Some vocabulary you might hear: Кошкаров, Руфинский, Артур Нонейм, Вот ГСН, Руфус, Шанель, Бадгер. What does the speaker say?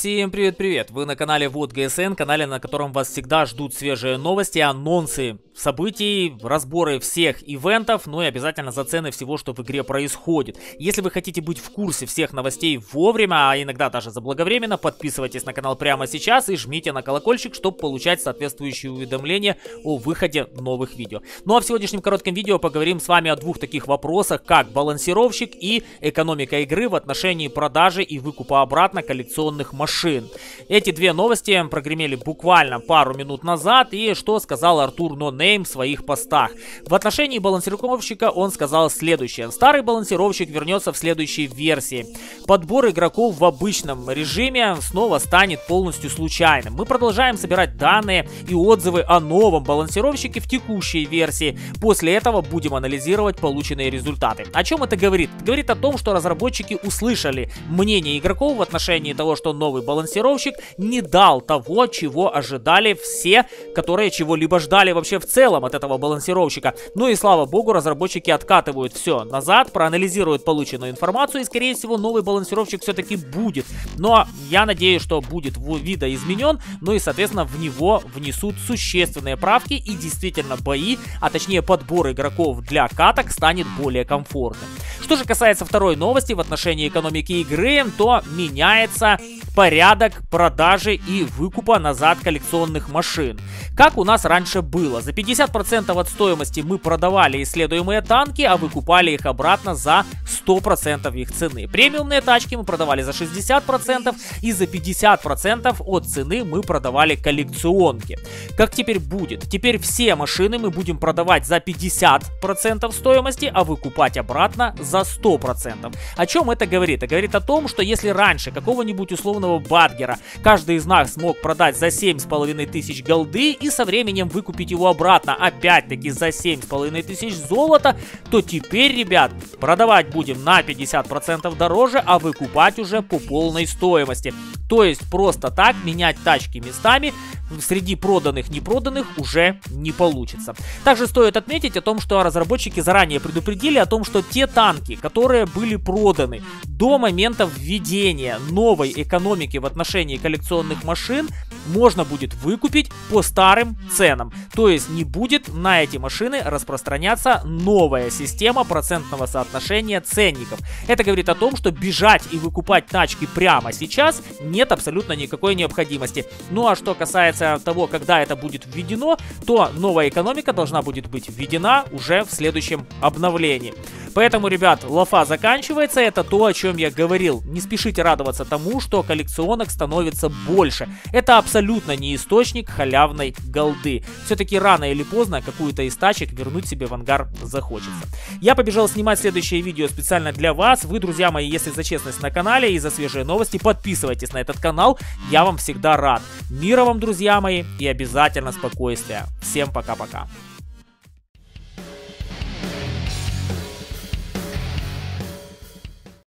Всем привет-привет! Вы на канале Вот ГСН, канале, на котором вас всегда ждут свежие новости, анонсы событий, разборы всех ивентов, ну и обязательно зацены всего, что в игре происходит. Если вы хотите быть в курсе всех новостей вовремя, а иногда даже заблаговременно, подписывайтесь на канал прямо сейчас и жмите на колокольчик, чтобы получать соответствующие уведомления о выходе новых видео. Ну а в сегодняшнем коротком видео поговорим с вами о двух таких вопросах, как балансировщик и экономика игры в отношении продажи и выкупа обратно коллекционных машин. Эти две новости прогремели буквально пару минут назад, и что сказал Артур Нонейм в своих постах. В отношении балансировщика он сказал следующее. Старый балансировщик вернется в следующей версии. Подбор игроков в обычном режиме снова станет полностью случайным. Мы продолжаем собирать данные и отзывы о новом балансировщике в текущей версии. После этого будем анализировать полученные результаты. О чем это говорит? Говорит о том, что разработчики услышали мнение игроков в отношении того, что новый балансировщик не дал того, чего ожидали все, которые чего-либо ждали вообще в целом от этого балансировщика. Ну и слава богу, разработчики откатывают все назад, проанализируют полученную информацию и, скорее всего, новый балансировщик все-таки будет. Но я надеюсь, что будет видоизменен, ну и, соответственно, в него внесут существенные правки и действительно бои, а точнее подбор игроков для каток станет более комфортным. Что же касается второй новости в отношении экономики игры, то меняется порядок продажи и выкупа назад коллекционных машин. Как у нас раньше было, за 50% от стоимости мы продавали исследуемые танки, а выкупали их обратно за 100% их цены. Премиумные тачки мы продавали за 60%, и за 50% от цены мы продавали коллекционки. Как теперь будет? Теперь все машины мы будем продавать за 50% стоимости, а выкупать обратно за 100%. О чем это говорит? Это говорит о том, что если раньше какого-нибудь условного Бадгера каждый из нас мог продать за 7500 голды и со временем выкупить его обратно опять-таки за 7500 золота, то теперь, ребят, продавать будем на 50% дороже, а выкупать уже по полной стоимости. То есть просто так менять тачки местами среди проданных, непроданных уже не получится. Также стоит отметить о том, что разработчики заранее предупредили о том, что те танки, которые были проданы до момента введения новой экономики в отношении коллекционных машин, можно будет выкупить по старым ценам. То есть не будет на эти машины распространяться новая система процентного соотношения ценников. Это говорит о том, что бежать и выкупать тачки прямо сейчас нет абсолютно никакой необходимости. Ну а что касается того, когда это будет введено, то новая экономика должна будет быть введена уже в следующем обновлении. Поэтому, ребят, лафа заканчивается, это то, о чем я говорил. Не спешите радоваться тому, что коллекционок становится больше. Это абсолютно не источник халявной голды. Все-таки рано или поздно какую-то из тачек вернуть себе в ангар захочется. Я побежал снимать следующее видео специально для вас. Вы, друзья мои, если за честность на канале и за свежие новости, подписывайтесь на этот канал. Я вам всегда рад. Мира вам, друзья мои, и обязательно спокойствия. Всем пока-пока.